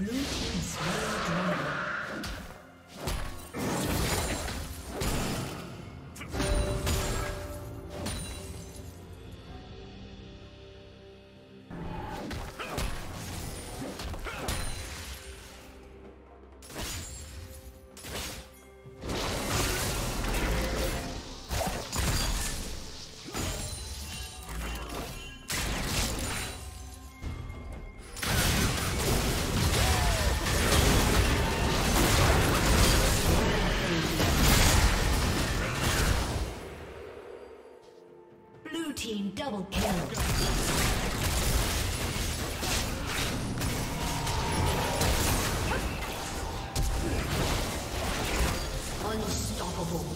Blue team's very drawn. Double kill. Unstoppable.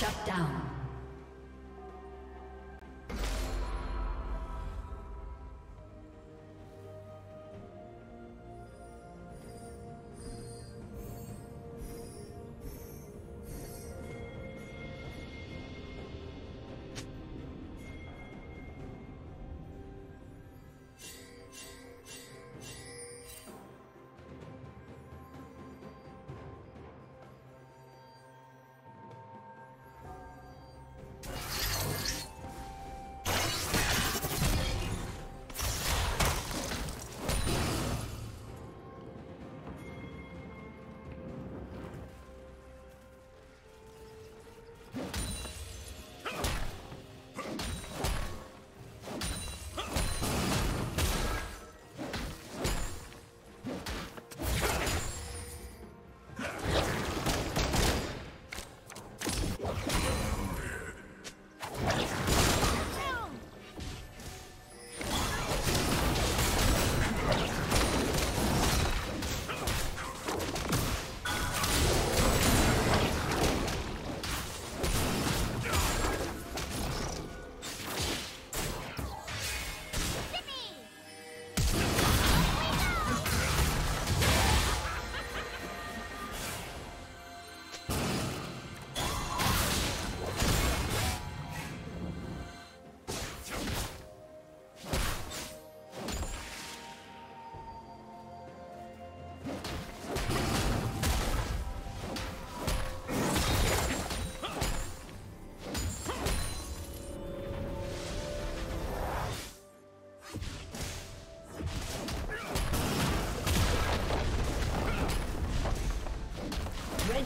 Shut down.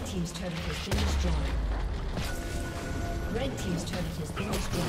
Red team's turret has been destroyed. Red team's turret has been destroyed.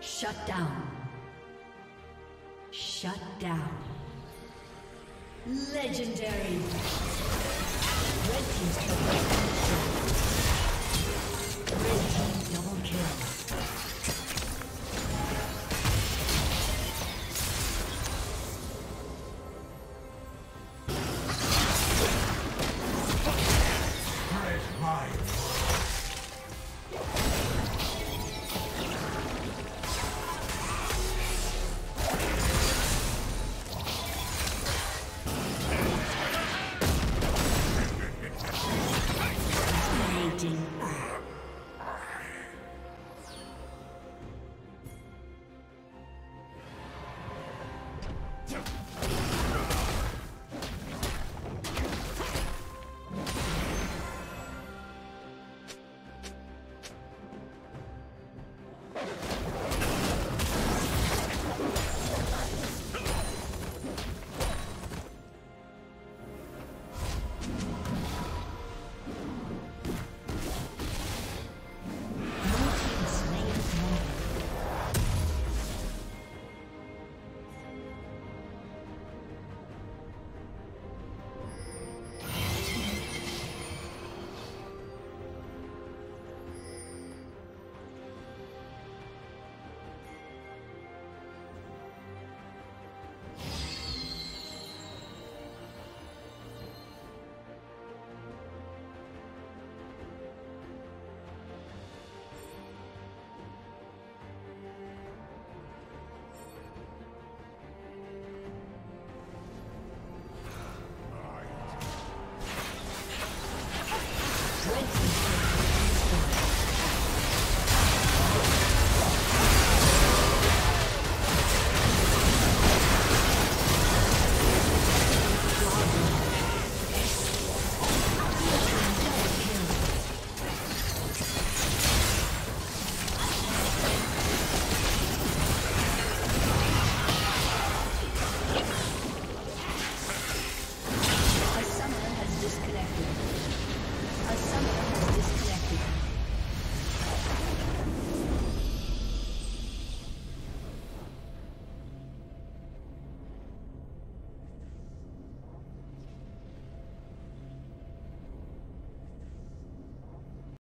Shut down. Shut down. Legendary.